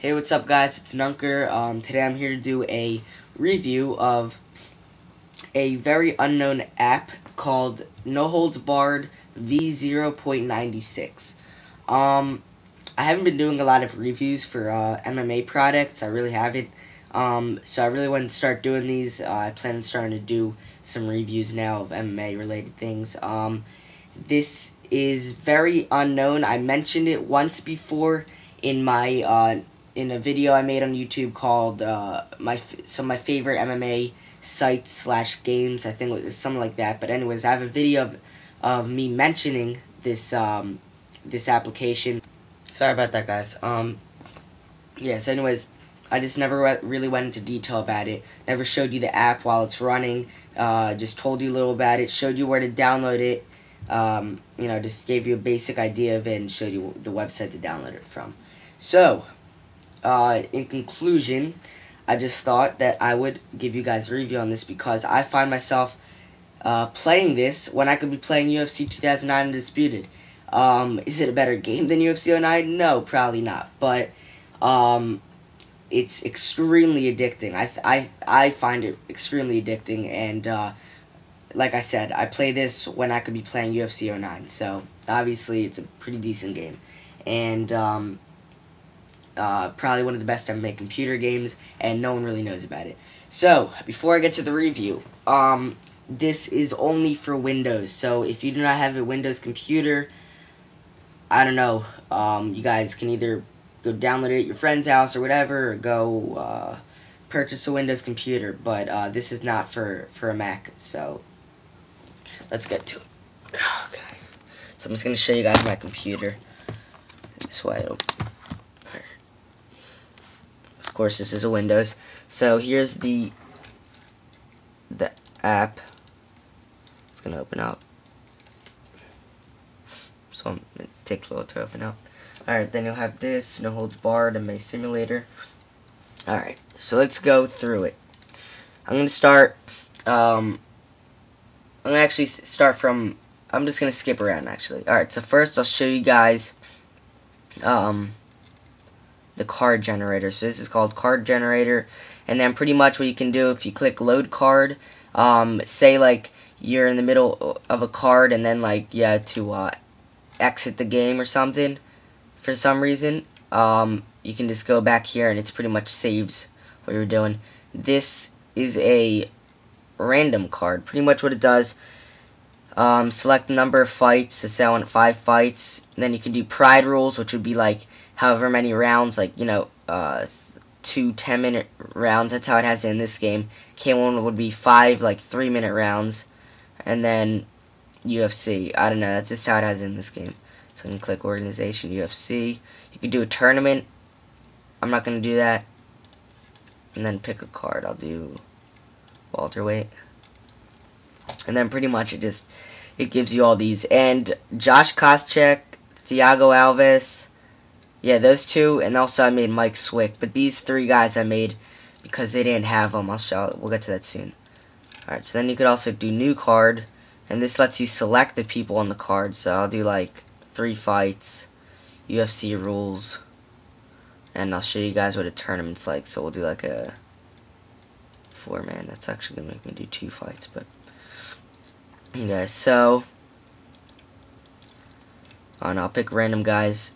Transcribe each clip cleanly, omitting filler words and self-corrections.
Hey, what's up, guys? It's Nunker. Today I'm here to do a review of a very unknown app called No Holds Barred V0.96. I haven't been doing a lot of reviews for MMA products. I really haven't. So I really want to start doing these. I plan on starting to do some reviews now of MMA related things. This is very unknown. I mentioned it once before in my in a video I made on YouTube called some of my favorite MMA sites / games. I think it was something like that. But anyways, I have a video of me mentioning this this application. Sorry about that, guys. Yeah, so anyways, I just never really went into detail about it. Never showed you the app while it's running. Just told you a little about it. Showed you where to download it. You know, just gave you a basic idea of it and showed you the website to download it from. So, in conclusion, I just thought that I would give you guys a review on this because I find myself playing this when I could be playing UFC 2009 Undisputed. Is it a better game than UFC 2009? No, probably not. But it's extremely addicting. I find it extremely addicting, and like I said, I play this when I could be playing UFC 2009. So obviously, it's a pretty decent game, and probably one of the best MMA computer games, and no one really knows about it. So, before I get to the review, this is only for Windows, so if you do not have a Windows computer, I don't know, you guys can either go download it at your friend's house or whatever, or go purchase a Windows computer, but this is not for a Mac, so let's get to it. Okay, so I'm just going to show you guys my computer. This way it'll... Of course, this is a Windows. So here's the app. It's gonna open up. So it takes a little to open up. Alright, then you'll have this, No Holds Barred, MMA Simulator. Alright, so let's go through it. I'm gonna start I'm gonna actually start from, I'm just gonna skip around actually. Alright, so first I'll show you guys the card generator. So this is called card generator, and then pretty much what you can do if you click load card, say like you're in the middle of a card and then like you have to exit the game or something for some reason, you can just go back here and it's pretty much saves what you're doing. This is a random card. Pretty much what it does, select the number of fights, so say I want 5 fights, and then you can do pride rules, which would be like however many rounds, like, you know, 2 10-minute rounds. That's how it has it in this game. K1 would be 5, like, 3-minute rounds. And then UFC. I don't know. That's just how it has it in this game. So I can click Organization, UFC. You could do a tournament. I'm not going to do that. And then pick a card. I'll do welterweight. And then pretty much it just, it gives you all these. And Josh Koscheck, Thiago Alves... Yeah, those two, and also I made Mike Swick, but these 3 guys I made because they didn't have them. I'll show. We'll get to that soon. All right, so then you could also do new card, and this lets you select the people on the card. So I'll do like 3 fights, UFC rules, and I'll show you guys what a tournament's like. So we'll do like a 4-man. That's actually gonna make me do 2 fights, but yeah. So, oh no, I'll pick random guys.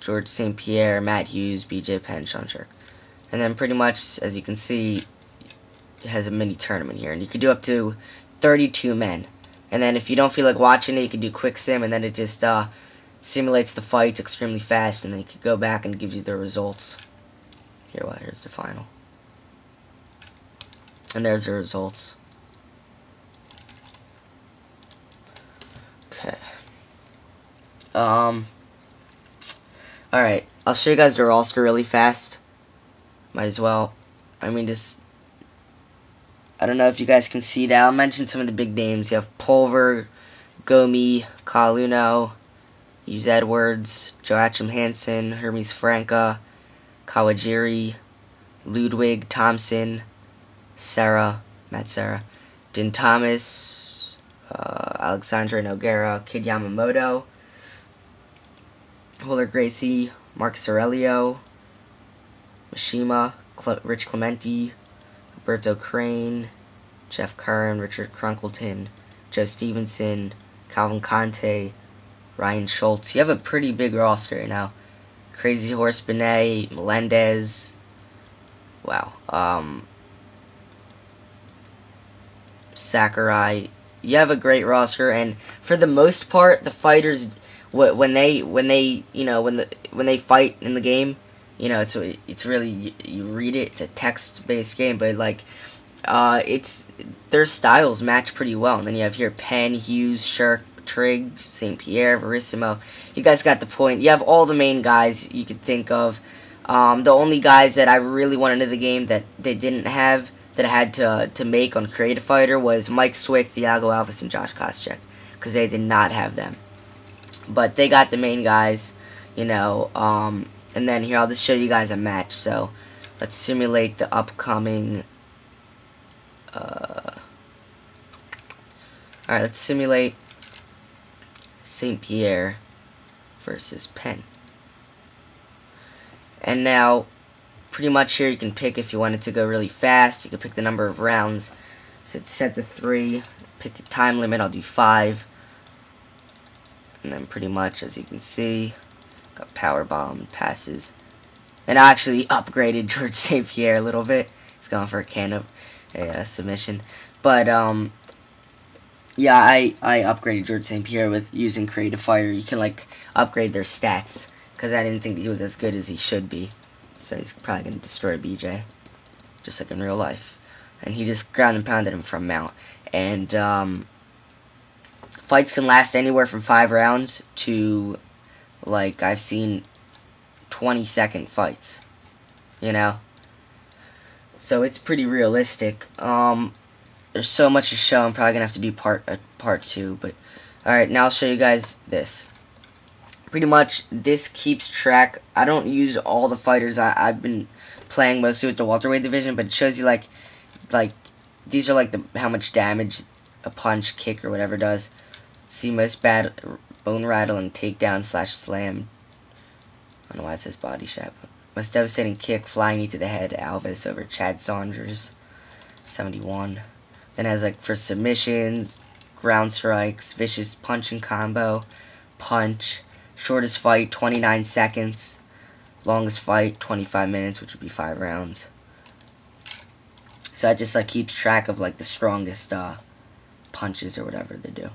Georges St-Pierre, Matt Hughes, BJ Penn, Sean Sherk. And then pretty much, as you can see, it has a mini tournament here. And you could do up to 32 men. And then if you don't feel like watching it, you could do quick sim. And then it just simulates the fights extremely fast. And then you could go back and gives you the results. Here, well, here's the final. And there's the results. Okay. Alright, I'll show you guys the raw score really fast. Might as well. I mean, just... I don't know if you guys can see that. I'll mention some of the big names. You have Pulver, Gomi, Kaluano, Yuz Edwards, Joachim Hansen, Hermes Franca, Kawajiri, Ludwig Thompson, Serra, Matt Serra, Din Thomas, Alexandre Nogueira, Kid Yamamoto, Holler Gracie, Marcus Aurelio, Mishima, Rich Clementi, Roberto Crane, Jeff Curran, Richard Crunkleton, Joe Stevenson, Calvin Conte, Ryan Schultz. You have a pretty big roster right now. Crazy Horse Benet, Melendez. Wow. Sakurai. You have a great roster, and for the most part, the fighters when they fight in the game, you know, it's really, you read it. It's a text-based game, but like, their styles match pretty well. And then you have here Penn, Hughes, Sherk, Trigg, St-Pierre, Verissimo. You guys got the point. You have all the main guys you could think of. The only guys that I really wanted in the game that they didn't have, that I had to make on Creative Fighter, was Mike Swick, Thiago Alves, and Josh Koscheck, because they did not have them. But they got the main guys, you know. And then here, I'll just show you guys a match. So let's simulate the upcoming... Alright, let's simulate St-Pierre versus Penn. And now, pretty much here, you can pick if you wanted to go really fast. You can pick the number of rounds. So it's set to 3. Pick a time limit. I'll do 5. And then pretty much, as you can see, got powerbombed, passes. And I actually upgraded Georges St-Pierre a little bit. He's going for a submission. But, yeah, I upgraded Georges St-Pierre with using Creative Fighter. You can, like, upgrade their stats, because I didn't think he was as good as he should be. So he's probably going to destroy BJ, just like in real life. And he just ground and pounded him from mount. And, fights can last anywhere from 5 rounds to, like, I've seen 20-second fights, you know? So it's pretty realistic. There's so much to show. I'm probably going to have to do part 2, but... Alright, now I'll show you guys this. Pretty much, this keeps track. I don't use all the fighters. I've been playing mostly with the welterweight division, but it shows you, like these are, like, how much damage a punch, kick, or whatever does. See, most bad bone rattling takedown / slam. I don't know why it says body shot. Most devastating kick, flying knee to the head, Alves over Chad Saunders, 71. Then has, like, for submissions, ground strikes, vicious punch and combo, punch, shortest fight, 29 seconds, longest fight, 25 minutes, which would be 5 rounds. So that just, like, keeps track of, like, the strongest punches or whatever they do.